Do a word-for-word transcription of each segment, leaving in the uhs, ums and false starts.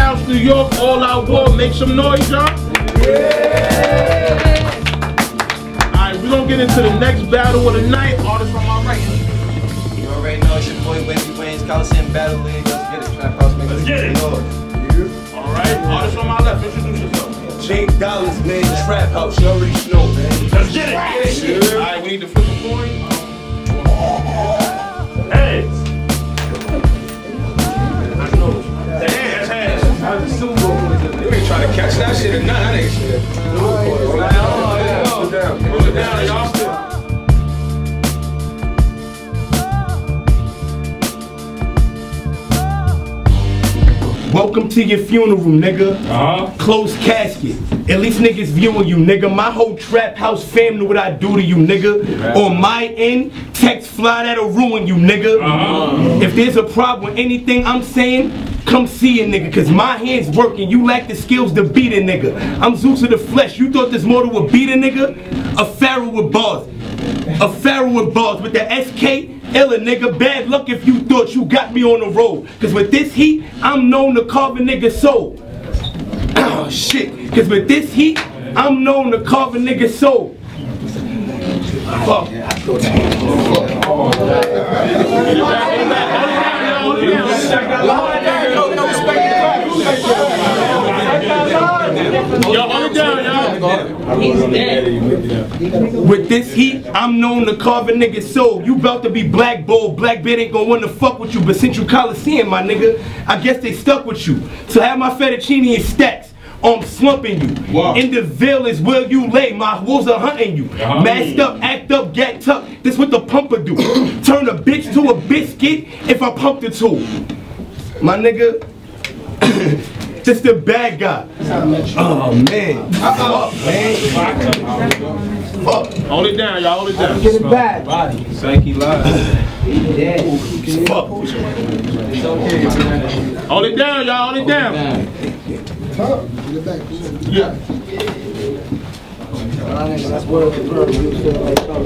House, New York, all out war. Make some noise, y'all. Yeah. All right, we're going to get into the next battle of the night. Artists from my right. You already know it's your boy, Wavey Wains, Coliseum Battle League. Let's get it, Trap House. Make Let's get it. Yeah. All right, artists from my left, introduce yourself. Jay Dollaz, man, Trap House. You already know, man. Let's get it. Yeah. All right, we need to flip a coin. Hey. Trying to catch that shit or not, that ain't shit. Roll it down, roll it down, roll it down, y'all. Welcome to your funeral, nigga. Uh-huh. Closed casket. At least niggas viewing you, nigga. My whole Trap House fam knew what I do to you, nigga. Right. On my end, text fly that'll ruin you, nigga. Uh-huh. If there's a problem with anything I'm saying, come see a nigga, cause my hand's working. You lack the skills to beat a nigga. I'm Zeus of the flesh. You thought this mortal would beat a nigga? A pharaoh with bars. A pharaoh with bars. With the S K, illa nigga, bad luck if you thought you got me on the road. Cause with this heat, I'm known to carve a nigga's soul. Oh shit. Cause with this heat, I'm known to carve a nigga's soul. Fuck. Yo, hold it down, y'all. With this heat, I'm known to carve a nigga's soul. You bout to be blackballed. Blackbeard ain't gonna wanna fuck with you. But since you Coliseum, my nigga, I guess they stuck with you. So have my fettuccine in stacks. I'm slumping you. Wow. In the village where you lay, my wolves are hunting you. Uh-huh. Masked up, act up, gacked up. This what the pumper do. Turn a bitch to a biscuit if I pump the tool. My nigga, this the bad guy. Oh man. Fuck, man. Fuck. Hold it down, y'all. Hold it down. Get it back. Psyche live. Fuck. Hold it down, y'all. Hold it down. Huh? Yeah.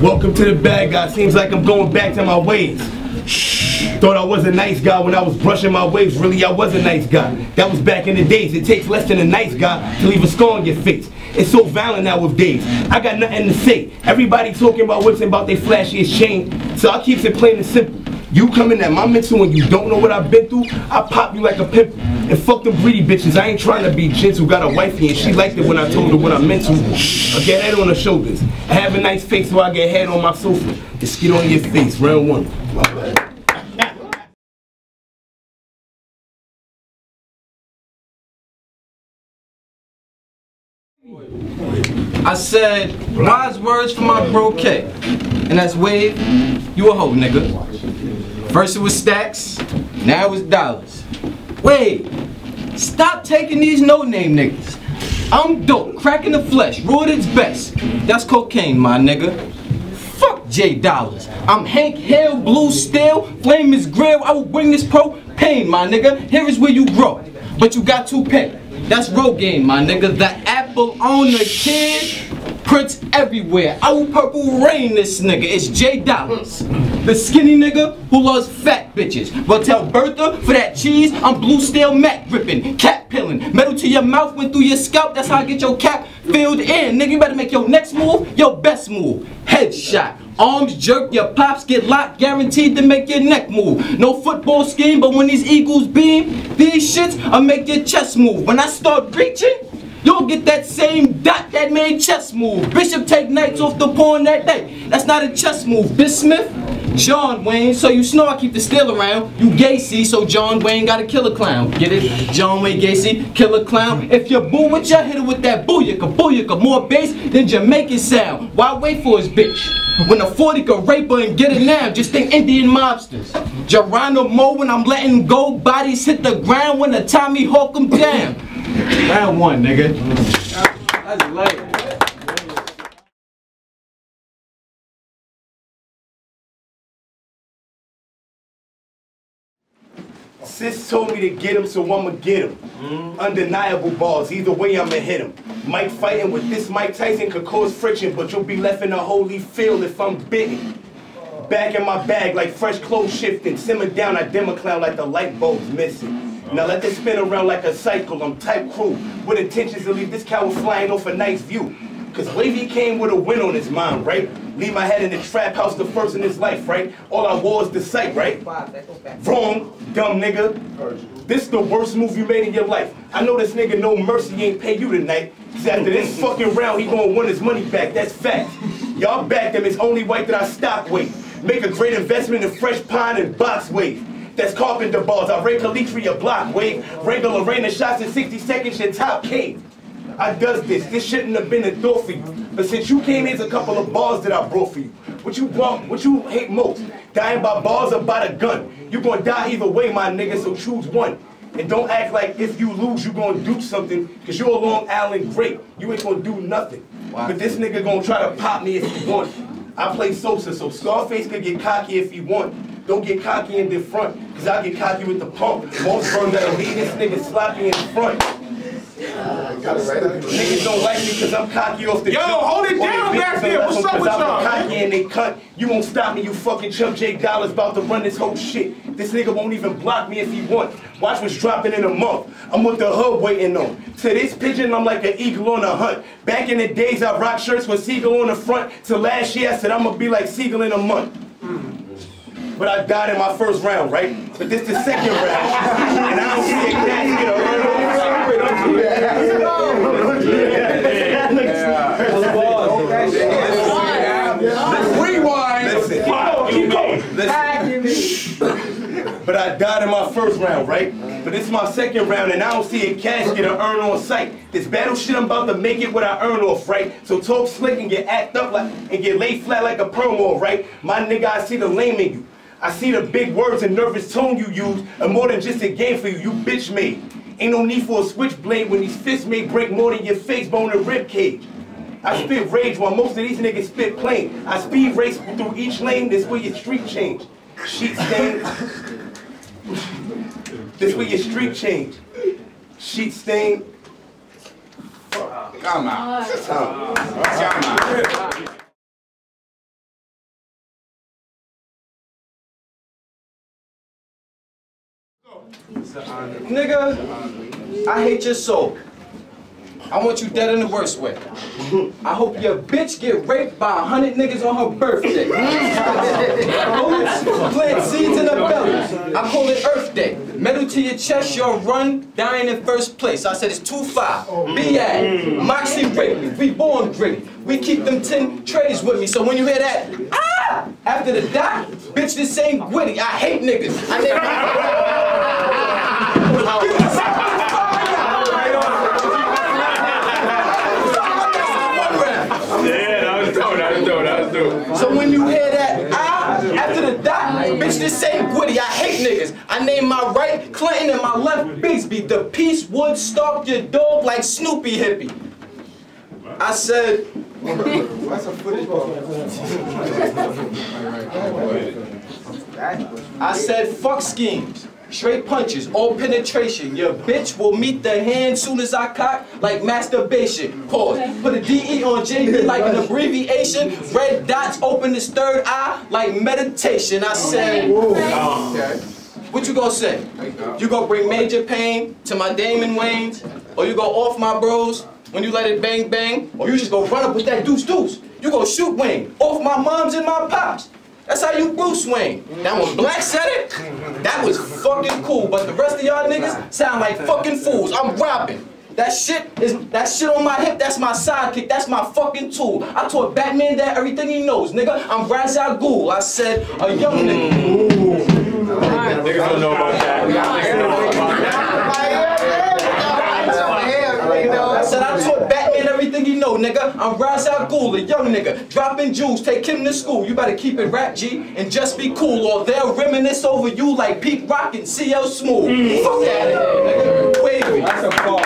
Welcome to the bad guy. Seems like I'm going back to my ways. Shh. Thought I was a nice guy when I was brushing my waves. Really, I was a nice guy. That was back in the days. It takes less than a nice guy to leave a scar on your face. It's so violent nowadays. I got nothing to say. Everybody talking about whips and about their flashiest chain. So I keeps it plain and simple. You coming at my mental and you don't know what I've been through, I pop you like a pimple. And fuck them greedy bitches, I ain't trying to be gentle. Got a wifey and she liked it when I told her what I meant to. I get head on her shoulders. I have a nice face so I get head on my sofa. Just get on your face, round one. I said wise words for my bro K. And that's Wave, you a hoe, nigga. First it was stacks, now it was dollars. Wave, stop taking these no-name niggas. I'm dope, cracking the flesh, raw at its best. That's cocaine, my nigga. Fuck Jay Dollaz. I'm Hank Hill, blue steel, flame is grill. I will bring this propane, my nigga. Here is where you grow, but you got to pay. That's Rogaine, my nigga. The apple on the kid, prints everywhere. I will purple rain this nigga. It's Jay Dollaz. The skinny nigga who loves fat bitches. But tell Bertha for that cheese, I'm blue steel mat gripping, cat peeling. Metal to your mouth, went through your scalp. That's how I get your cap filled in. Nigga, you better make your next move your best move. Headshot. Arms jerk, your pops get locked, guaranteed to make your neck move. No football scheme, but when these eagles beam, these shits, I'll make your chest move. When I start reaching, you'll get that same dot that made chest move. Bishop take nights off the porn that day. That's not a chest move. This Smith, John Wayne, so you snore, I keep the steel around. You Gacy, so John Wayne gotta kill a clown. Get it? John Wayne Gacy, kill a clown. If you boo with ya, hit it with that booyaka, booyaka. More bass than Jamaican sound. Why wait for his bitch? When a forty could rape her and get it now, just think Indian mobsters. Geronimo when I'm letting go, bodies hit the ground when the Tommy Hawk them down. Round one, nigga. That's late. Sis told me to get him, so I'ma get him. Mm. Undeniable balls, either way I'ma hit him. Mike fighting with this Mike Tyson could cause friction, but you'll be left in a holy field if I'm bitten. Back in my bag like fresh clothes shifting, simmer down, I dim a clown like the light bulb's missing. Now let this spin around like a cycle. I'm type crew with intentions to leave this coward flying off a nice view. Cause Wavey came with a win on his mind, right? Leave my head in the trap house, the first in his life, right? All I wore is the sight, right? Wow, that goes back. Wrong, dumb nigga. This the worst move you made in your life. I know this nigga no mercy ain't pay you tonight. Cause after this fucking round, he gonna want his money back, that's fact. Y'all backed him, it's only right that I stop weight. Make a great investment in fresh pine and box weight. That's carpenter balls, I rake Calitri a block wave. Rangel Lorena shots in sixty seconds, your top cave. I does this, this shouldn't have been a door for you. But since you came, here's a couple of bars that I brought for you. What you want, what you hate most, dying by bars or by the gun. You gonna die either way, my nigga, so choose one. And don't act like if you lose, you gonna do something, cause you're a Long Island great. You ain't gonna do nothing. Wow. But this nigga gonna try to pop me if he want. I play Sosa, so Scarface could get cocky if he want. Don't get cocky in the front, cause I get cocky with the pump. Most firms that'll leave this nigga sloppy in the front. Uh, got it right. Niggas don't like me cause I'm cocky off the Yo, jump. Hold it down back there. What's up with y'all? I'm cocky and they cut. You won't stop me, you fucking chump. Jay Dollaz about to run this whole shit. This nigga won't even block me if he want. Watch what's dropping in a month. I'm with the hub waiting on. To this pigeon, I'm like an eagle on a hunt. Back in the days, I rocked shirts with Siegel on the front. Till last year, I said I'ma be like Siegel in a month. Mm. But I died in my first round, right? But this the second round. And I don't see a casket or run over. But I died in my first round, right? But this is my second round, and I don't see a casket or earn on sight. This battle shit, I'm about to make it what I earn off, right? So talk slick and get act up like and get laid flat like a promo, right? My nigga, I see the lame in you. I see the big words and nervous tone you use, and more than just a game for you, you bitch made. Ain't no need for a switchblade when these fists may break more than your face bone and rib cage. I spit rage while most of these niggas spit plain. I speed race through each lane, this where your street change. Sheet stain. This where your street change. Sheet stain. Come on. Come on. Nigga, I hate your soul. I want you dead in the worst way. I hope your bitch get raped by a hundred niggas on her birthday. Roots plant seeds in her belly. I call it Earth Day. Metal to your chest, you'll run, dying in first place. I said it's two five. B A Moxie raped me. We born gritty. We keep them ten trays with me. So when you hear that, ah! After the die, bitch, this ain't witty. I hate niggas. I hate niggas. So when you hear that, ah, after the dot, bitch, this ain't witty. I hate niggas. I named my right Clinton and my left Bigsby. The peace would stalk your dog like Snoopy hippie. I said, I said, fuck schemes. Straight punches, all penetration. Your bitch will meet the hand soon as I cock, like masturbation. Pause. Put a D E on J D like an abbreviation. Red dots open his third eye like meditation. I said, what you gonna say? You gonna bring major pain to my Damon Wayans? Or you gonna off my bros when you let it bang bang? Or you just gonna run up with that deuce deuce? You gonna shoot Wayne off my moms and my pops? That's how you Bruce Wayne. Now when Black said it, that was fucking cool. But the rest of y'all niggas sound like fucking fools. I'm robbing. That shit is that shit on my hip. That's my sidekick. That's my fucking tool. I taught Batman that everything he knows, nigga. I'm Ra's al Ghul. I said a young nigga. Ooh. Niggas don't know about that. Niggas don't know about that. I said I taught Batman. Everything you know, nigga. I'm Ra's al Ghul, a young nigga. Dropping jewels, take him to school. You better keep it rap, G, and just be cool, or they'll reminisce over you like Pete Rock and C L Smooth. Mm. Fuck out of here, nigga. Wavey. That's a ball.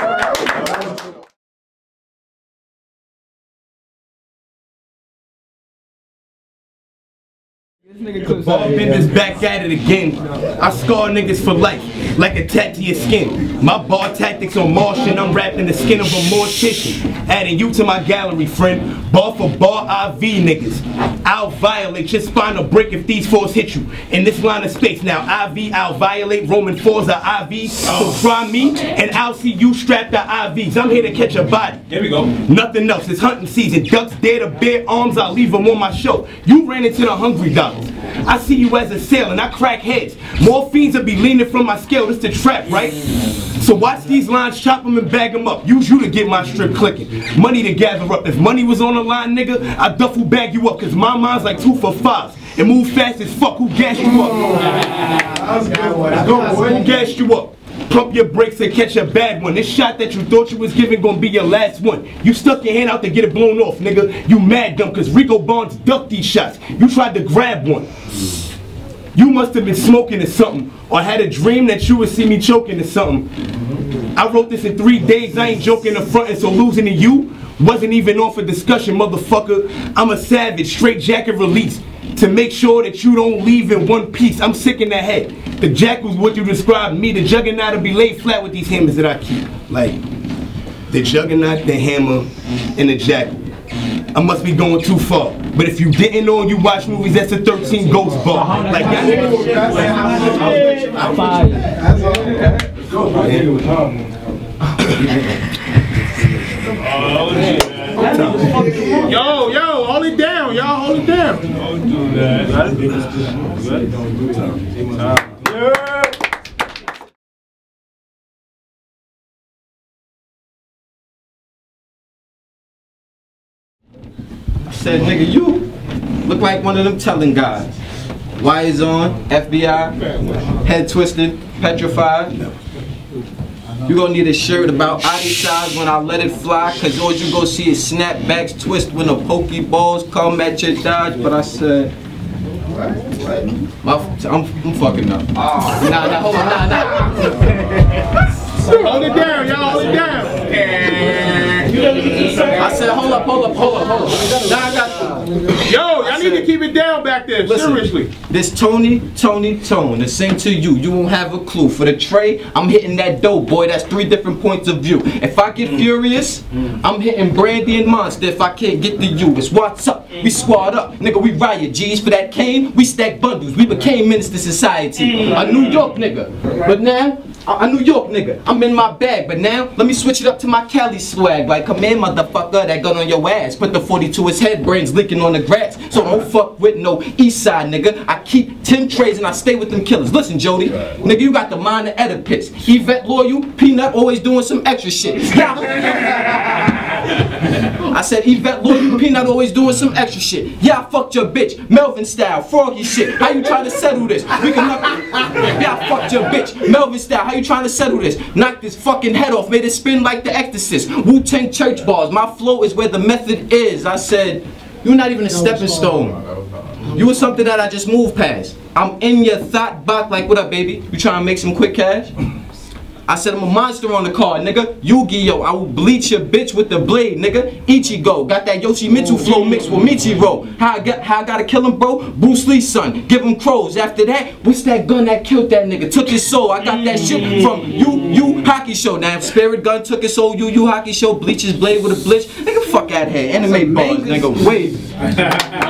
This nigga could ball benders back at it again. I scar niggas for life. like a tat to your skin. My bar tactics on Martian, I'm wrapping the skin of a mortician. Adding you to my gallery, friend. Bar for bar I V niggas. I'll violate your spinal brick if these fours hit you. In this line of space now, I V, I'll violate. Roman fours are I Vs. So try me, and I'll see you strapped to I Vs. I'm here to catch a body. There we go. Nothing else, it's hunting season. Ducks dare to bear arms, I'll leave them on my show. You ran into the hungry dollars. I see you as a sailor, and I crack heads. More fiends will be leaning from my scale. This the trap, right? So watch these lines, chop them and bag them up. Use you to get my strip clicking. Money to gather up. If money was on the line, nigga, I duffel bag you up. Cause my mind's like two for fives. And move fast as fuck. Who gassed you up? That's good one. That's good one. Who gassed you up? Pump your brakes and catch a bad one. This shot that you thought you was giving gonna be your last one. You stuck your hand out to get it blown off, nigga. You mad dumb cause Rico Barnes ducked these shots. You tried to grab one. You must have been smoking or something, or had a dream that you would see me choking or something. I wrote this in three days, I ain't joking up front, and so losing to you wasn't even off for discussion, motherfucker. I'm a savage, straight jacket release. To make sure that you don't leave in one piece. I'm sick in the head. The jack was what you described me. The juggernaut will be laid flat with these hammers that I keep. Like, the juggernaut, the hammer, and the jack. I must be going too far. But if you didn't know and you watch movies, that's a thirteen Ghost Bar. Like, that nigga. I'm fine. That's all. Oh, yeah. Yo, yo, hold it down, y'all, hold it down. Don't do that. Don't do that. Don't do that. Yeah. I said, nigga, you look like one of them telling guys. Wires on, F B I, head twisted, petrified. You gonna need a shirt about body size when I let it fly, cause all you gonna see is snapbacks twist when the pokeballs come at your dodge. But I said, what? What? My, I'm, I'm fucking up. Oh, nah, nah, hold on, nah, nah. Hold it down, y'all, hold it down. I said, hold up, hold up, hold up, hold up. Nah, I got you. Yo, y'all need to keep it down back there, listen, seriously. This Tony, Tony, Tone, the same to you, you won't have a clue. For the tray, I'm hitting that dope, boy, that's three different points of view. If I get mm. furious, mm. I'm hitting Brandy and Monster if I can't get to you. It's what's up, mm. we squad up, nigga, we riot G's for that cane, we stack bundles, we became menace to society. Mm. A New York nigga, but now, a New York nigga, I'm in my bag, but now, let me switch it up to my Cali swag. Like, come in, motherfucker, that gun on your ass. Put the forty to his head, brains leaking on the grass. So don't fuck with no east side, nigga. I keep ten trays and I stay with them killers. Listen, Jody, nigga, you got the mind of Oedipus. Yvette Loyal, Peanut always doing some extra shit. Stop. I said, Yvette Loyal, Peanut always doing some extra shit. Yeah, I fucked your bitch, Melvin style, froggy shit. How you trying to settle this? We can knock it. Yeah, I fucked your bitch, Melvin style. How you trying to settle this? Knock this fucking head off, made it spin like The Exorcist. Wu Tang church bars, my flow is where the method is. I said, you're not even a stepping stone. You were something that I just moved past. I'm in your thought box like, what up, baby? You trying to make some quick cash? I said, I'm a monster on the card, nigga. Yu Gi Oh, I will bleach your bitch with the blade, nigga. Ichigo, got that Yoshimitsu flow mixed with Michiro. How I got, how I gotta kill him, bro? Bruce Lee, son, give him crows. After that, what's that gun that killed that nigga? Took his soul. I got that shit from Yu Yu Hakusho. Now, if Spirit Gun took his soul, Yu Yu Hakusho bleach his blade with a blitz. Nigga, fuck out here. Anime bars, nigga. Wait.